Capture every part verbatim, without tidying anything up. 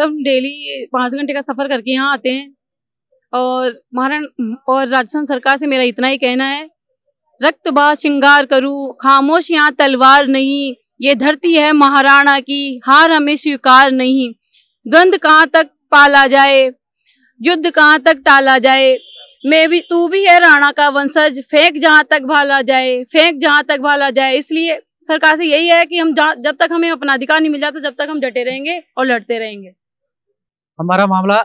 सब डेली पाँच घंटे का सफर करके यहाँ आते हैं। और महाराष्ट्र और राजस्थान सरकार से मेरा इतना ही कहना है, रक्तबा श्रृंगार करूँ, खामोश यहाँ तलवार नहीं, ये धरती है महाराणा की, हार हमें स्वीकार नहीं। द्वंद कहाँ तक पाला जाए, युद्ध कहाँ तक टाला जाए, मैं भी तू भी है राणा का वंशज, फेंक जहाँ तक भाला जाए, फेंक जहाँ तक भाला जाए। इसलिए सरकार से यही है कि हम जब तक हमें अपना अधिकार नहीं मिल जाता जब तक हम डटे रहेंगे और लड़ते रहेंगे। हमारा मामला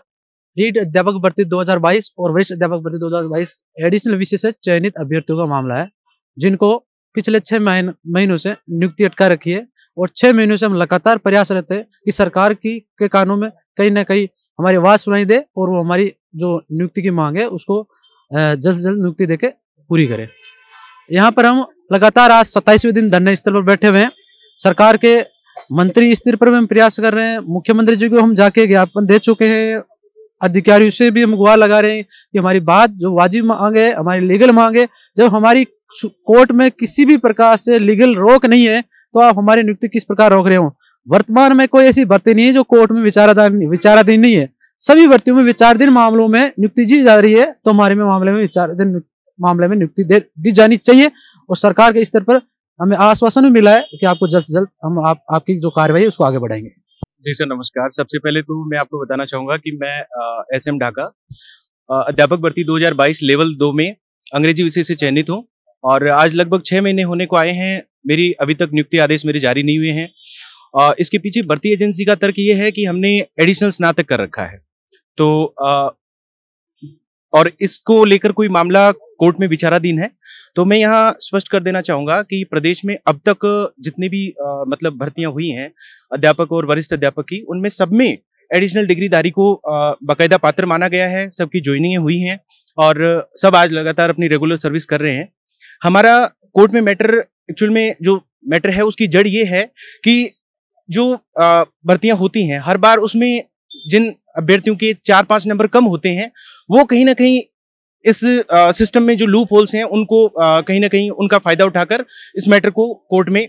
रीट अध्यापक भर्ती दो हज़ार बाईस और वरिष्ठ अध्यापक भर्ती दो हज़ार बाईस एडिशनल विषय से चयनित अभ्यर्थियों का मामला है, जिनको पिछले छह महीन, महीनों से नियुक्ति अटका रखी है। और छह महीनों से हम लगातार प्रयासरत हैं कि सरकार की के कानों में कहीं ना कहीं हमारी आवाज सुनाई दे और वो हमारी जो नियुक्ति की मांग है उसको जल्द से जल्द नियुक्ति देके पूरी करे। यहाँ पर हम लगातार आज सत्ताईसवें दिन धरने स्थल पर बैठे हुए हैं। सरकार के मंत्री स्तर पर भी हम प्रयास कर रहे हैं, मुख्यमंत्री जी को हम जाके ज्ञापन दे चुके हैं, अधिकारियों से भी हम गुहार लगा रहे हैं कि हमारी बात जो वाजिब मांग है, हमारी लीगल मांग है, जब हमारी कोर्ट में किसी भी प्रकार से लीगल रोक नहीं है तो आप हमारी नियुक्ति किस प्रकार रोक रहे हो। वर्तमान में कोई ऐसी भर्ती नहीं है जो कोर्ट में विचाराधीन विचाराधीन नहीं है, सभी भर्तियों में विचाराधीन मामलों में नियुक्ति दी जा रही है। तो हमारे में मामले में विचाराधीन मामले में नियुक्ति दे दी जानी चाहिए। और सरकार के स्तर पर हमें आश्वासन भी मिला है कि आपको जल्द से जल्द हम आप, आपकी जो कार्रवाई है उसको आगे बढ़ाएंगे। जी सर नमस्कार। सबसे पहले तो मैं आपको बताना चाहूँगा कि मैं एस एम ढाका अध्यापक भर्ती दो हज़ार बाईस लेवल दो में अंग्रेजी विषय से चयनित हूँ और आज लगभग छः महीने होने को आए हैं, मेरी अभी तक नियुक्ति आदेश मेरे जारी नहीं हुए हैं। इसके पीछे भर्ती एजेंसी का तर्क ये है कि हमने एडिशनल स्नातक कर रखा है तो आ, और इसको लेकर कोई मामला कोर्ट में विचाराधीन है। तो मैं यहाँ स्पष्ट कर देना चाहूँगा कि प्रदेश में अब तक जितनी भी आ, मतलब भर्तियाँ हुई हैं अध्यापक और वरिष्ठ अध्यापक की, उनमें सब में एडिशनल डिग्रीधारी को बाकायदा पात्र माना गया है, सबकी ज्वाइनिंगें हुई हैं और सब आज लगातार अपनी रेगुलर सर्विस कर रहे हैं। हमारा कोर्ट में मैटर एक्चुअल में जो मैटर है उसकी जड़ ये है कि जो भर्तियाँ होती हैं हर बार उसमें जिन अभ्यर्थियों के चार पाँच नंबर कम होते हैं वो कहीं ना कहीं इस सिस्टम में जो लूप होल्स हैं उनको कहीं ना कहीं उनका फायदा उठाकर इस मैटर को कोर्ट में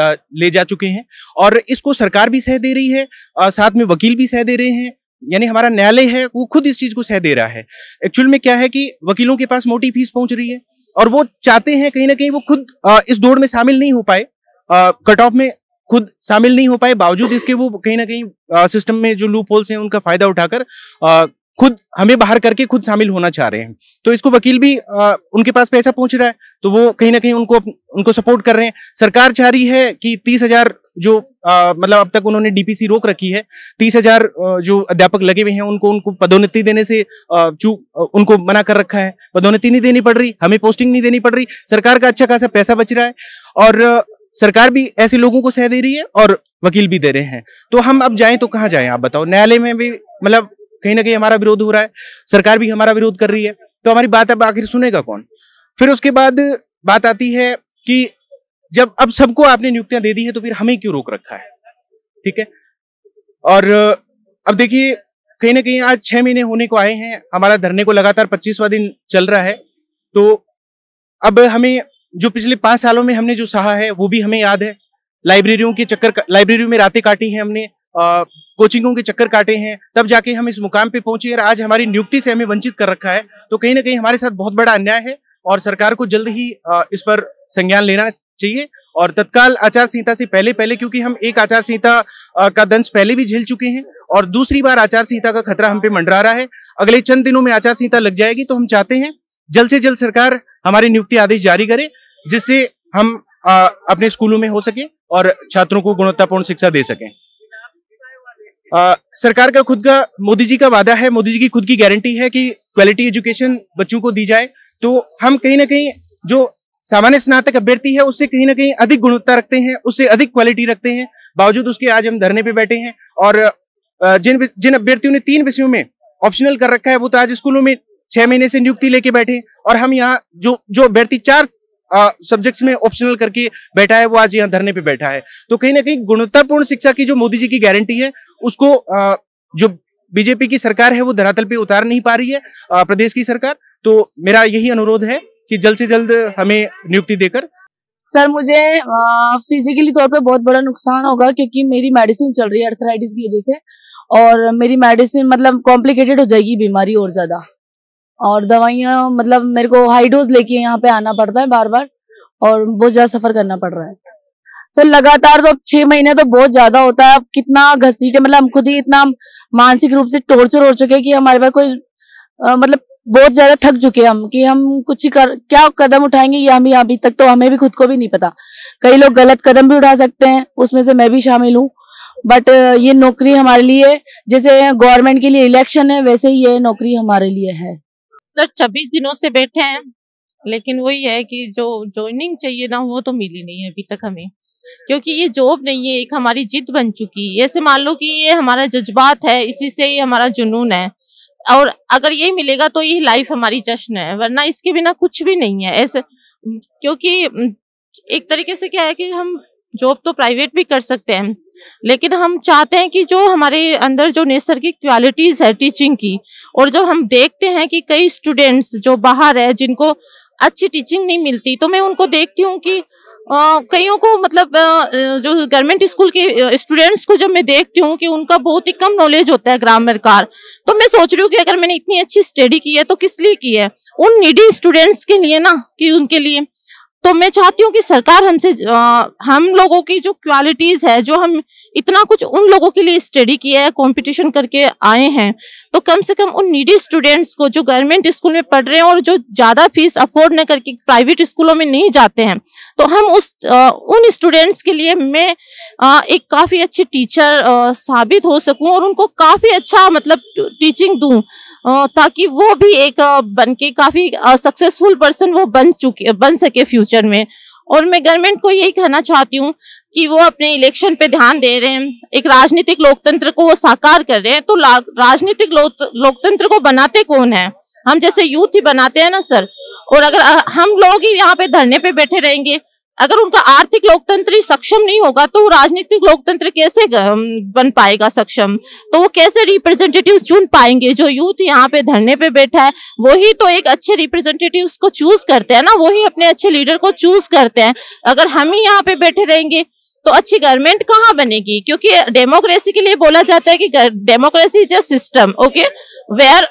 आ, ले जा चुके हैं। और इसको सरकार भी सह दे रही है, आ, साथ में वकील भी सह दे रहे हैं, यानी हमारा न्यायालय है वो खुद इस चीज को सह दे रहा है। एक्चुअल में क्या है कि वकीलों के पास मोटी फीस पहुंच रही है और वो चाहते हैं कहीं ना कहीं वो खुद आ, इस दौड़ में शामिल नहीं हो पाए, कट ऑफ में खुद शामिल नहीं हो पाए, बावजूद इसके वो कहीं ना कहीं सिस्टम में जो लूप होल्स हैं उनका फायदा उठाकर आ, खुद हमें बाहर करके खुद शामिल होना चाह रहे हैं। तो इसको वकील भी आ, उनके पास पैसा पहुंच रहा है तो वो कहीं ना कहीं उनको उनको सपोर्ट कर रहे हैं। सरकार चाह रही है कि तीस हजार जो आ, मतलब अब तक उन्होंने डीपीसी रोक रखी है, तीस हजार जो अध्यापक लगे हुए हैं उनको उनको पदोन्नति देने से चूक उनको मना कर रखा है, पदोन्नति नहीं देनी पड़ रही, हमें पोस्टिंग नहीं देनी पड़ रही, सरकार का अच्छा खासा पैसा बच रहा है और सरकार भी ऐसे लोगों को सह दे रही है और वकील भी दे रहे हैं। तो हम अब जाएं तो कहाँ जाएं आप बताओ। न्यायालय में भी मतलब कहीं ना कहीं हमारा विरोध हो रहा है, सरकार भी हमारा विरोध कर रही है, तो हमारी बात अब आखिर सुनेगा कौन। फिर उसके बाद बात आती है कि जब अब सबको आपने नियुक्तियां दे दी है तो फिर हमें क्यों रोक रखा है, ठीक है। और अब देखिए कहीं ना कहीं आज छह महीने होने को आए हैं, हमारा धरने को लगातार पच्चीसवां दिन चल रहा है। तो अब हमें जो पिछले पांच सालों में हमने जो सहा है वो भी हमें याद है, लाइब्रेरियों के चक्कर, लाइब्रेरियों में रातें काटी हैं हमने, आ, कोचिंगों के चक्कर काटे हैं, तब जाके हम इस मुकाम पे पहुंचे और आज हमारी नियुक्ति से हमें वंचित कर रखा है। तो कहीं ना कहीं हमारे साथ बहुत बड़ा अन्याय है और सरकार को जल्द ही आ, इस पर संज्ञान लेना चाहिए और तत्काल आचार संहिता से पहले पहले, क्योंकि हम एक आचार संहिता का दंश पहले भी झेल चुके हैं और दूसरी बार आचार संहिता का खतरा हम पे मंडरा रहा है। अगले चंद दिनों में आचार संहिता लग जाएगी तो हम चाहते हैं जल्द से जल्द सरकार हमारे नियुक्ति आदेश जारी करे जिससे हम आ, अपने स्कूलों में हो सके और छात्रों को गुणवत्तापूर्ण शिक्षा दे सकें। आ, सरकार का खुद का मोदी जी का वादा है, मोदी जी की खुद की गारंटी है कि क्वालिटी एजुकेशन बच्चों को दी जाए। तो हम कहीं ना कहीं जो सामान्य स्नातक अभ्यर्थी है उससे कहीं ना कहीं अधिक गुणवत्ता रखते हैं, उससे अधिक क्वालिटी रखते हैं, बावजूद उसके आज हम धरने पे बैठे हैं। और जिन जिन अभ्यर्थियों ने तीन विषयों में ऑप्शनल कर रखा है वो तो आज स्कूलों में छह महीने से नियुक्ति लेके बैठे और हम यहाँ जो जो अभ्यर्थी चार सब्जेक्ट्स में ऑप्शनल करके बैठा है वो आज यहाँ धरने पे बैठा है। तो कहीं ना कहीं गुणवत्तापूर्ण शिक्षा की जो मोदी जी की गारंटी है उसको आ, जो बीजेपी की सरकार है वो धरातल पे उतार नहीं पा रही है, आ, प्रदेश की सरकार। तो मेरा यही अनुरोध है कि जल्द से जल्द हमें नियुक्ति देकर। सर मुझे फिजिकली तौर पे बहुत बड़ा नुकसान होगा क्योंकि मेरी मेडिसिन चल रही है अर्थराइटिस की वजह से और मेरी मेडिसिन मतलब कॉम्प्लिकेटेड हो जाएगी बीमारी और ज्यादा, और दवाइयाँ मतलब मेरे को हाई डोज लेके यहाँ पे आना पड़ता है बार बार और बहुत ज्यादा सफर करना पड़ रहा है सर लगातार। तो अब छह महीने तो बहुत ज्यादा होता है, अब कितना घसीटे मतलब हम खुद ही इतना मानसिक रूप से टॉर्चर हो चुके हैं कि हमारे पास कोई आ, मतलब बहुत ज्यादा थक चुके हैं हम कि हम कुछ ही कर क्या कदम उठाएंगे ये हम ही अभी तक तो हमें भी खुद को भी नहीं पता। कई लोग गलत कदम भी उठा सकते हैं, उसमें से मैं भी शामिल हूँ, बट ये नौकरी हमारे लिए जैसे गवर्नमेंट के लिए इलेक्शन है वैसे ही ये नौकरी हमारे लिए है। सर छब्बीस दिनों से बैठे हैं, लेकिन वही है कि जो ज्वाइनिंग चाहिए ना वो तो मिली नहीं है अभी तक हमें, क्योंकि ये जॉब नहीं है, एक हमारी जिद बन चुकी है। ऐसे मान लो कि ये हमारा जज्बात है, इसी से ही हमारा जुनून है, और अगर ये मिलेगा तो ये लाइफ हमारी जश्न है, वरना इसके बिना कुछ भी नहीं है। ऐसे क्योंकि एक तरीके से क्या है कि हम जॉब तो प्राइवेट भी कर सकते हैं, लेकिन हम चाहते हैं कि जो हमारे अंदर जो नेचर की क्वालिटीज है टीचिंग की, और जब हम देखते हैं कि कई स्टूडेंट्स जो बाहर है जिनको अच्छी टीचिंग नहीं मिलती, तो मैं उनको देखती हूँ कि कईयों को मतलब आ, जो गवर्नमेंट स्कूल के स्टूडेंट्स को जब मैं देखती हूँ कि उनका बहुत ही कम नॉलेज होता है ग्रामर का, तो मैं सोच रही हूँ कि अगर मैंने इतनी अच्छी स्टडी की है तो किस लिए की है, उन नीडी स्टूडेंट्स के लिए ना, कि उनके लिए। तो मैं चाहती हूँ कि सरकार हमसे हम लोगों की जो क्वालिटीज है, जो हम इतना कुछ उन लोगों के लिए स्टडी किया है, कंपटीशन करके आए हैं, तो कम से कम उन नीडी स्टूडेंट्स को जो गवर्नमेंट स्कूल में पढ़ रहे हैं और जो ज़्यादा फीस अफोर्ड न करके प्राइवेट स्कूलों में नहीं जाते हैं, तो हम उस आ, उन स्टूडेंट्स के लिए मैं आ, एक काफ़ी अच्छी टीचर आ, साबित हो सकूँ और उनको काफ़ी अच्छा मतलब टीचिंग दूँ, ताकि वो भी एक बन के काफ़ी सक्सेसफुल पर्सन वो बन चुके बन सके फ्यूचर में। और मैं गवर्नमेंट को यही कहना चाहती हूँ कि वो अपने इलेक्शन पे ध्यान दे रहे हैं, एक राजनीतिक लोकतंत्र को वो साकार कर रहे हैं, तो राजनीतिक लोकतंत्र को बनाते कौन है, हम जैसे यूथ ही बनाते हैं ना सर। और अगर हम लोग ही यहाँ पे धरने पे बैठे रहेंगे, अगर उनका आर्थिक लोकतंत्र ही सक्षम नहीं होगा तो वो राजनीतिक लोकतंत्र कैसे बन पाएगा सक्षम, तो वो कैसे रिप्रेजेंटेटिव्स चुन पाएंगे। जो यूथ यहाँ पे धरने पे बैठा है वही तो एक अच्छे रिप्रेजेंटेटिव्स को चूज करते हैं ना, वही अपने अच्छे लीडर को चूज करते हैं। अगर हम ही यहाँ पे बैठे रहेंगे तो अच्छी गवर्नमेंट कहाँ बनेगी, क्योंकि डेमोक्रेसी के लिए बोला जाता है कि democracy is a system okay where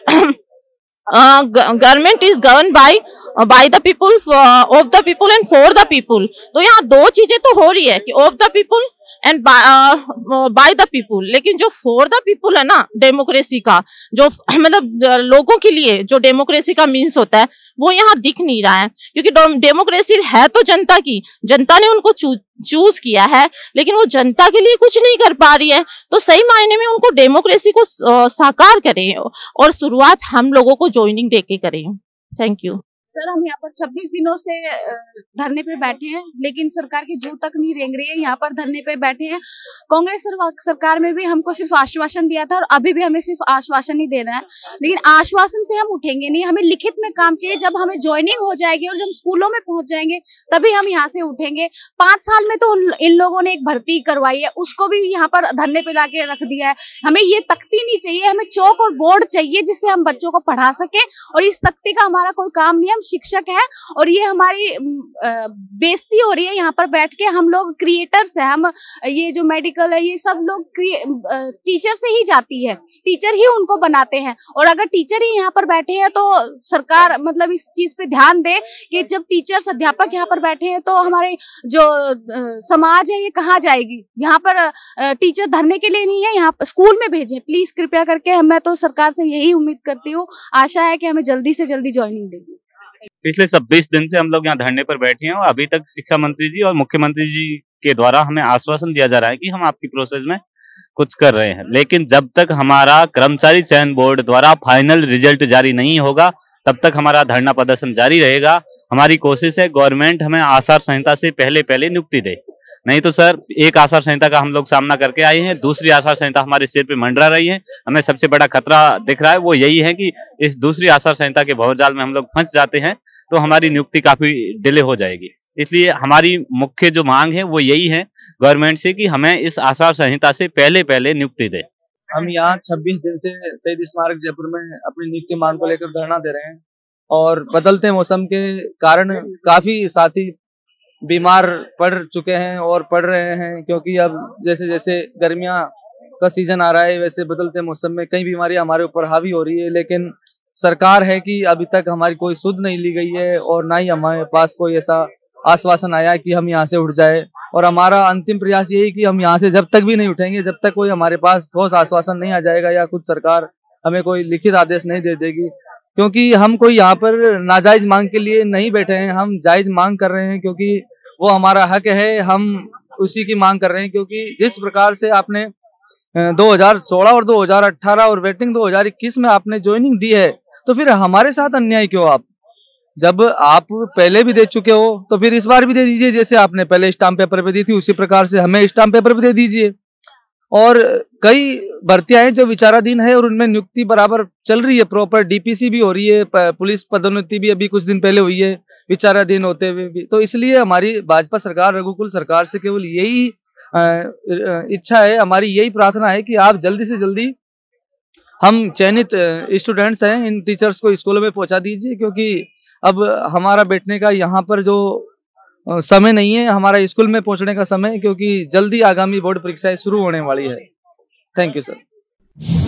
government is govern by by the people of the people and for the people. तो यहाँ दो चीजें तो हो रही है कि of the people and by the people, लेकिन जो फॉर द पीपल है ना डेमोक्रेसी का, जो मतलब लोगों के लिए जो डेमोक्रेसी का मीन्स होता है वो यहाँ दिख नहीं रहा है, क्योंकि डेमोक्रेसी है तो जनता की, जनता ने उनको चूज किया है, लेकिन वो जनता के लिए कुछ नहीं कर पा रही है। तो सही मायने में उनको डेमोक्रेसी को साकार करें, और शुरुआत हम लोगों को ज्वाइनिंग देके करें। Thank you sir. हम यहाँ पर छब्बीस दिनों से धरने पे बैठे हैं, लेकिन सरकार की जू तक नहीं रेंग रही है। यहाँ पर धरने पे बैठे हैं, कांग्रेस सरकार में भी हमको सिर्फ आश्वासन दिया था और अभी भी हमें सिर्फ आश्वासन ही दे रहा है, लेकिन आश्वासन से हम उठेंगे नहीं, हमें लिखित में काम चाहिए। जब हमें ज्वाइनिंग हो जाएगी और जब स्कूलों में पहुंच जाएंगे तभी हम यहाँ से उठेंगे। पांच साल में तो इन लोगों ने एक भर्ती करवाई है, उसको भी यहाँ पर धरने पे ला के रख दिया है। हमें ये तख्ती नहीं चाहिए, हमें चौक और बोर्ड चाहिए जिससे हम बच्चों को पढ़ा सके, और इस तख्ती का हमारा कोई काम नहीं है, शिक्षक है, और ये हमारी बेइज्जती हो रही है यहाँ पर बैठ के। हम लोग क्रिएटर्स हैं, हम ये जो मेडिकल है ये सब लोग टीचर से ही जाती है, टीचर ही उनको बनाते हैं, और अगर टीचर ही यहाँ पर बैठे हैं तो सरकार मतलब इस चीज पे ध्यान दे कि जब टीचर्स अध्यापक यहाँ पर बैठे हैं तो हमारे जो समाज है ये कहाँ जाएगी। यहाँ पर टीचर धरने के लिए नहीं है, यहाँ स्कूल में भेजे प्लीज कृपया करके। मैं तो सरकार से यही उम्मीद करती हूँ, आशा है कि हमें जल्दी से जल्दी ज्वाइनिंग देगी। पिछले छब्बीस दिन से हम लोग यहाँ धरने पर बैठे हैं, और अभी तक शिक्षा मंत्री जी और मुख्यमंत्री जी के द्वारा हमें आश्वासन दिया जा रहा है कि हम आपकी प्रोसेस में कुछ कर रहे हैं, लेकिन जब तक हमारा कर्मचारी चयन बोर्ड द्वारा फाइनल रिजल्ट जारी नहीं होगा तब तक हमारा धरना प्रदर्शन जारी रहेगा। हमारी कोशिश है गवर्नमेंट हमें आचार संहिता से पहले पहले नियुक्ति दे, नहीं तो सर एक आचार संहिता का हम लोग सामना करके आए हैं, दूसरी आचार संहिता हमारे सिर पे मंडरा रही है। हमें सबसे बड़ा खतरा दिख रहा है वो यही है कि इस दूसरी आचार संहिता के भवजाल में हम लोग फंस जाते हैं तो हमारी नियुक्ति काफी डिले हो जाएगी। इसलिए हमारी मुख्य जो मांग है वो यही है गवर्नमेंट से कि हमें इस आचार संहिता से पहले पहले नियुक्ति दे। हम यहाँ छब्बीस दिन से शहीद स्मारक जयपुर में अपनी नियुक्ति मांग को लेकर धरना दे रहे हैं, और बदलते मौसम के कारण काफी साथी बीमार पड़ चुके हैं और पड़ रहे हैं, क्योंकि अब जैसे जैसे गर्मियां का सीजन आ रहा है, वैसे बदलते मौसम में कई बीमारियां हमारे ऊपर हावी हो रही है, लेकिन सरकार है कि अभी तक हमारी कोई सुध नहीं ली गई है और ना ही हमारे पास कोई ऐसा आश्वासन आया कि हम यहाँ से उठ जाए। और हमारा अंतिम प्रयास यही कि हम यहाँ से जब तक भी नहीं उठेंगे जब तक कोई हमारे पास ठोस आश्वासन नहीं आ जाएगा या खुद सरकार हमें कोई लिखित आदेश नहीं दे देगी, क्योंकि हम कोई यहाँ पर नाजायज मांग के लिए नहीं बैठे हैं, हम जायज मांग कर रहे हैं क्योंकि वो हमारा हक है, हम उसी की मांग कर रहे हैं। क्योंकि जिस प्रकार से आपने दो हज़ार सोलह और दो हज़ार अठारह और वेटिंग दो हज़ार इक्कीस में आपने ज्वाइनिंग दी है, तो फिर हमारे साथ अन्याय क्यों आप? जब आप पहले भी दे चुके हो तो फिर इस बार भी दे दीजिए, जैसे आपने पहले स्टाम्प पेपर पे दी थी उसी प्रकार से हमें स्टाम्प पेपर पे दे दीजिए। और कई भर्तियां हैं जो विचाराधीन है और उनमें नियुक्ति बराबर चल रही है, प्रॉपर डीपीसी भी हो रही है, पुलिस पदोन्नति भी अभी कुछ दिन पहले हुई है विचाराधीन होते हुए भी। तो इसलिए हमारी भाजपा सरकार, रघुकुल सरकार से केवल यही इच्छा है, हमारी यही प्रार्थना है कि आप जल्दी से जल्दी, हम चयनित स्टूडेंट्स हैं, इन टीचर्स को स्कूलों में पहुंचा दीजिए, क्योंकि अब हमारा बैठने का यहाँ पर जो समय नहीं है, हमारा स्कूल में पहुंचने का समय, क्योंकि जल्दी आगामी बोर्ड परीक्षाएं शुरू होने वाली है। Thank you sir.